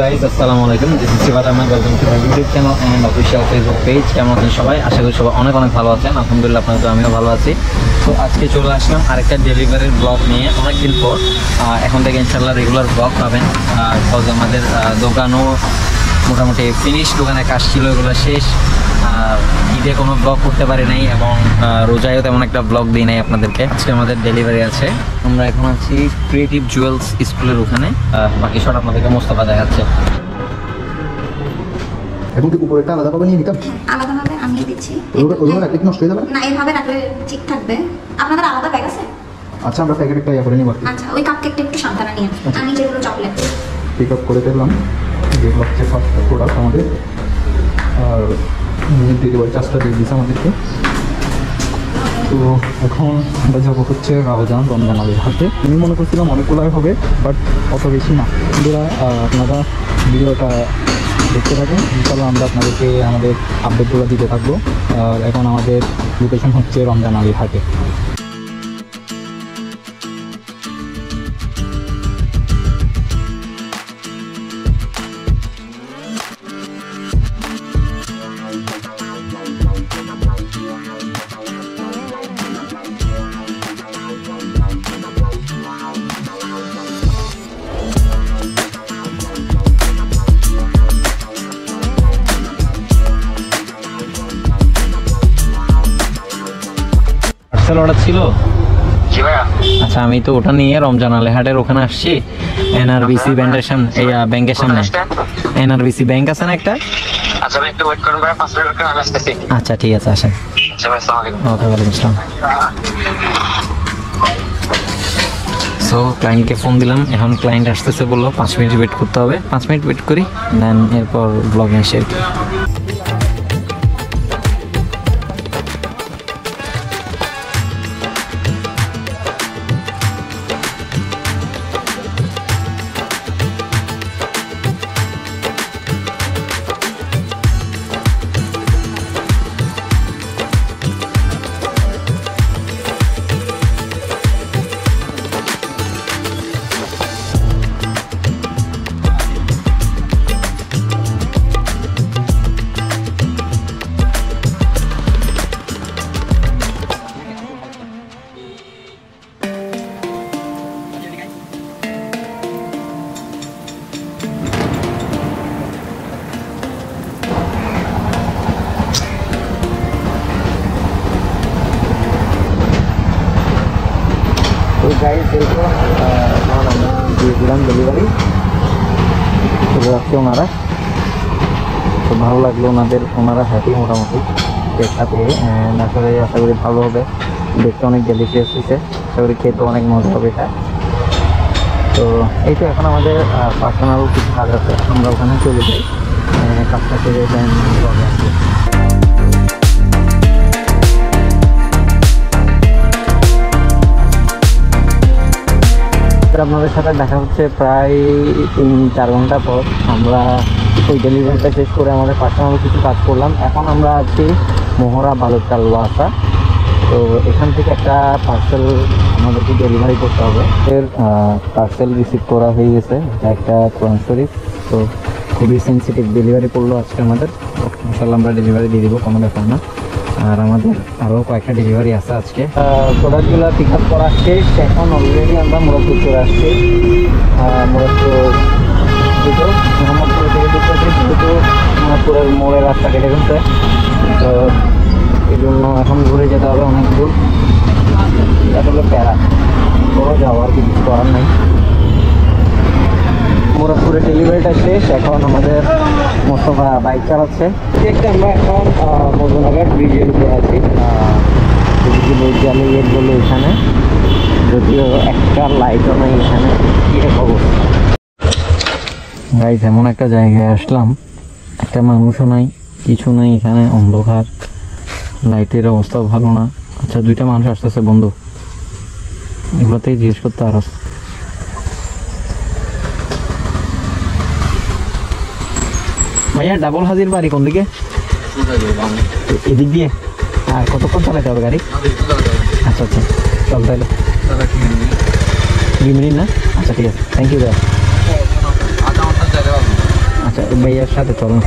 guys, Assalamualaikum. This is Shiva Rahman. Welcome to my YouTube channel and official Facebook page. Kemon achen shobai? Asha kori shobai onek onek bhalo achen. Alhamdulillah apnara to amio bhalo achi. So ajke chole ashlam arekta delivery vlog niye. Onek din por ekhon theke inshallah regular vlog paben. Cause amader dokano মোটামুটি finish দোকানে কাজ ছিল, এগুলো শেষ। আর ঈদে কোনো blog করতে পারি নাই এবং রোজায়ও তেমন একটা ব্লগ দিই নাই আপনাদেরকে। আজকে আমাদের ডেলিভারি আছে, আমরা এখন আছি ক্রিয়েটিভ জুয়েলস স্কুলের ওখানে। বাকি সব আপনাদেরকে মোস্তফা দেখাচ্ছে। এখন কি উপরেটা আলাদা পাবেন নাকি? আলাদা না, আমি দিচ্ছি। ওগুলো রাখলে নষ্ট হয়ে যাবে না, এইভাবে রাখলে ঠিক থাকবে। আপনাদের আলাদা ব্যাগ আছে? আচ্ছা, আমরা প্যাকেটটা ইয়া করে নিব। আচ্ছা, ওই কাপকেকটা একটু সাবধানে নিয়ে। আমি যেগুলো চকলেট পিক আপ করে দিলাম। ये ब्लॉक के फर्स्ट प्रोडक्ट हमारे और ये डिलीवरी चार्ज का दिस हमारे তো এখন বাজার হচ্ছে রাজান রমজানের হাতে। আমি মনে করছিলাম অনেকগুলাই হবে, বাট অত বেশি না। বন্ধুরা, আপনারা ভিডিওটা দেখতে থাকুন, ইনশাআল্লাহ আমরা আপনাদেরকে আমাদের আপডেটগুলো দিতে থাকবো। আর এখন আমাদের লোকেশন হচ্ছে রমজান আলীর হাতে। অর্ডার ছিল জি ভাইয়া। আচ্ছা, আমি তো ওটা নিয়ে রমজান আলী হাটের ওখানে আসছি, এনআরবিসি ব্যাংকের সামনে। এই ব্যাংকের সামনে এনআরবিসি ব্যাংক আছে না একটা? আচ্ছা ভাই, একটু ওয়েট করুন ভাই, 5 মিনিট করে আমি আসতেছি। আচ্ছা ঠিক আছে, আসেন। আচ্ছা ভাই, আসসালামু আলাইকুম। ওয়া আলাইকুম আসসালাম। সো ক্লায়েন্টকে ফোন দিলাম, এখন ক্লায়েন্ট আসতেছে, বললো 5 মিনিট ওয়েট করতে হবে। 5 মিনিট ওয়েট করি, দেন এরপর ব্লগিং শেয়ার করি। ডেলিভারি চলে আসছে ওনারা, তো ভালো লাগলো ওনাদের। ওনারা হ্যাপি মোটামুটি কেকটা পেয়ে। আসলে আশা করি ভালো হবে, দেখতে অনেক ডেলিশিয়াস হয়েছে, আশা করি খেতে অনেক মজা হবে এটা। তো এই তো এখন আমাদের পার্সোনাল কিছু কাজ আছে, আমরা ওখানে চলে যাই। কাজটা চলে যাই আপনাদের সাথে দেখা হচ্ছে প্রায় 3-4 ঘন্টা পর। আমরা ওই ডেলিভারিটা শেষ করে আমাদের পার্সোনাল কিছু কাজ করলাম। এখন আমরা আছি মোহরা বালুকাল ওয়াসা। তো এখান থেকে একটা পার্সেল আমাদেরকে ডেলিভারি করতে হবে। এর পার্সেল রিসিভ করা হয়ে গেছে, একটা কোরআন শরীফ। তো খুবই সেন্সিটিভ ডেলিভারি করলো আজকে আমাদের। ইনশাল্লাহ আমরা ডেলিভারি দিয়ে দেবো, কোনো ব্যাপার না। আর আমাদের আরও কয়েকটা ডেলিভারি আছে আজকে। প্রোডাক্টগুলো পিক আপ করা শেষ, এখন অলরেডি আমরা মোরাদপুর চলে আসছি। মোরাদপুর দুটো মোহাম্মদপুর থেকে দুটো মোহাম্মদপুরের মোড়ের রাস্তা কেটে গেছে, তো এই জন্য এখন ঘুরে যেতে হবে অনেক দূর। আসলে প্যারা কোনো যাওয়ার কিছু করার নেই। মোরাদপুরের ডেলিভারিটা শেষ, এখন আমাদের মোস্তফা বাইক চালাচ্ছে। একটা আমরা এখন মধুনগর ব্রিজের উপরে আছি, জালি গেট বলে এখানে, যদিও একটা লাইটও নেই এখানে। গাইজ, এমন একটা জায়গায় আসলাম, একটা মানুষও নাই, কিছু নাই এখানে, অন্ধকার, লাইটের অবস্থা ভালো না। আচ্ছা, 2টা মানুষ আসতেছে বন্ধু, এগুলোতেই জিজ্ঞেস করতে। আর ভাইয়া, ডাবল হাজির বাড়ি কোন দিকে? এদিক দিয়ে। আর কতক্ষণ চালাতে হবে গাড়ি? আচ্ছা আচ্ছা, চল তাহলে। 2 মিনিট না? আচ্ছা ঠিক আছে, থ্যাংক ইউ ভাইয়া। আচ্ছা ভাইয়ার সাথে চলো।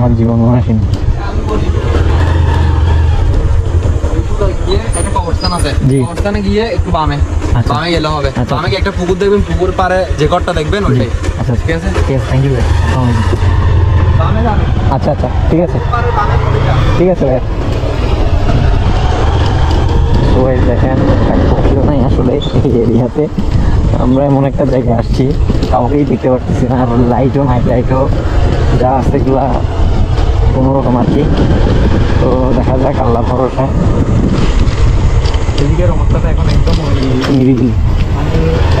আমার জীবন আসেনি একটা পুকুর দেখবেন, পুকুর পারে যে ঘরটা দেখবেন ওইটাই। আচ্ছা ঠিক আছে, থ্যাংক ইউ। আচ্ছা আচ্ছা ঠিক আছে, ঠিক আছে। দেখেন নাই আসলে এই এরিয়াতে আমরা এমন একটা জায়গায় আসছি কাউকেই দেখতে পারতেছি না, আর লাইটও হাই লাইটও যা আছে এগুলা কোনোরকম আর কি। তো দেখা যাক, আল্লাহ ভরসা। এদিকের অবস্থাটা এখন একদম নিরিবিলি,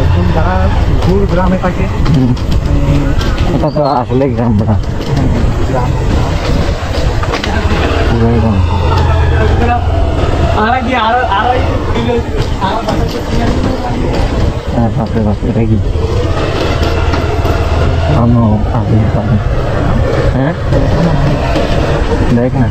একদম যারা দূর গ্রামে থাকে এটা তো আসলে গ্রামটা দেখ না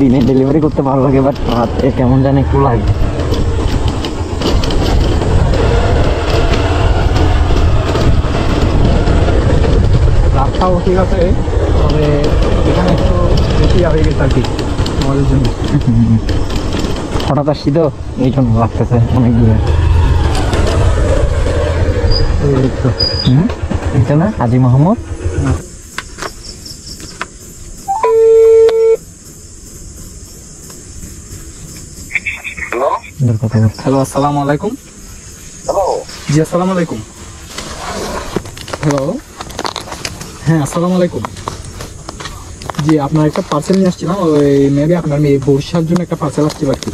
দিনে ডেলিভারি করতে ভালো লাগে, বাট রাতে কেমন জানি একটু লাগে। রাস্তাও ঠিক আছে, তবে এখানে একটু বেশি হয়ে গেছে আর কি আমাদের জন্য। হঠাৎ আসছি তো এই জন্য লাগতেছে অনেক দূরে। এটা না আজি মোহাম্মদ আপনার একটা পার্সেল নিয়ে আসছিলাম, আপনার মেয়ে বর্ষার জন্য একটা পার্সেল আসছিল আর কি।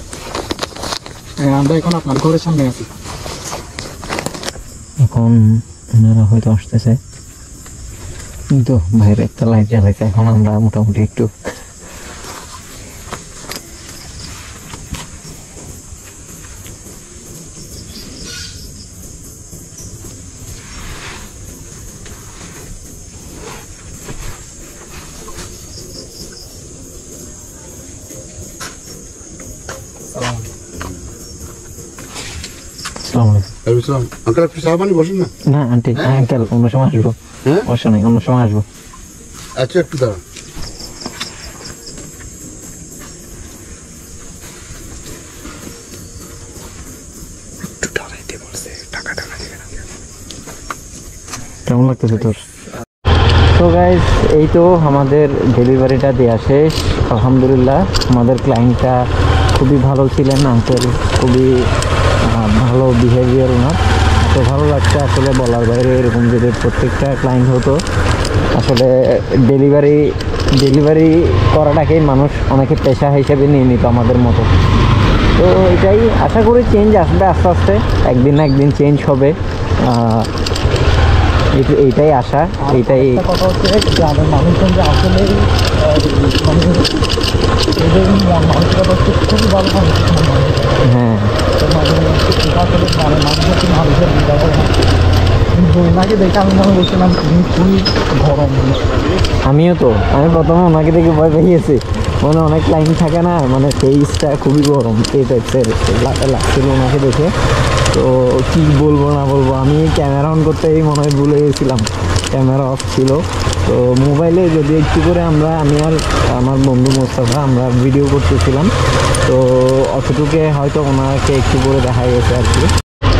আমরা এখন আপনার ঘরের সামনে আছি, এখন ওনারা হয়তো আসতেছে। কিন্তু বাইরে একটা লাইট জ্বালাইছে, এখন আমরা মোটামুটি একটু কেমন লাগতেছে তোর? তো গাইস, এই তো আমাদের ডেলিভারিটা দেয়া শেষ। আলহামদুলিল্লাহ আমাদের ক্লায়েন্টটা খুবই ভালো ছিলেন, আঙ্কেল খুবই ভালো বিহেভিয়ার ওনার, তো ভালো লাগছে আসলে বলার বাইরে। এরকম যদি প্রত্যেকটা ক্লায়েন্ট হতো আসলে ডেলিভারি করাটাকেই মানুষ অনেকে পেশা হিসেবে নিয়ে নিত আমাদের মতো। তো এটাই আশা করি চেঞ্জ আসবে আস্তে আস্তে, একদিন না একদিন চেঞ্জ হবে, এইটাই আশা। এইটাই কথা হচ্ছে মানুষজন যে আসলে খুবই ভালো মানুষ। হ্যাঁ, আমিও তো প্রথমে ওনাকে দেখে ভয় পেয়েছি, মানে অনেক লাইন থাকে না, মানে ফেসটা খুবই গরম এই টাইপের লাগছিল ওনাকে দেখে। তো কী বলবো না বলবো, আমি ক্যামেরা অন করতেই মনে হয় ভুলে গেছিলাম, ক্যামেরা অফ ছিল। তো মোবাইলে যদি একটু করে আমি আর আমার বন্ধু মোস্তফা আমরা ভিডিও করতেছিলাম, তো অতটুকে হয়তো ওনাকে একটু করে দেখা গেছে আর কি।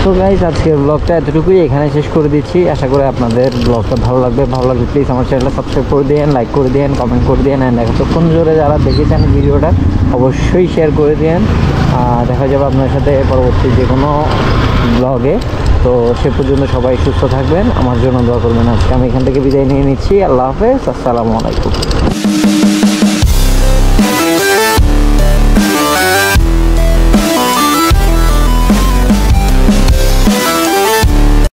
তো গাইজ, আজকের ব্লগটা এতটুকুই এখানে শেষ করে দিচ্ছি। আশা করি আপনাদের ব্লগটা ভালো লাগবে। প্লিজ আমার চ্যানেলটা সাবস্ক্রাইব করে দিন, লাইক করে দিন, কমেন্ট করে দিন, অ্যান্ড এতক্ষণ জোরে যারা দেখেছেন ভিডিওটা অবশ্যই শেয়ার করে দিন। দেখা যাবে আপনার সাথে পরবর্তী যে কোনো ব্লগে। তো সে পর্যন্ত সবাই সুস্থ থাকবেন, আমার জন্য দোয়া করবেন। আজকে আমি এখান থেকে বিদায় নিয়ে নিচ্ছি। আল্লাহ হাফেজ, আসসালামু আলাইকুম।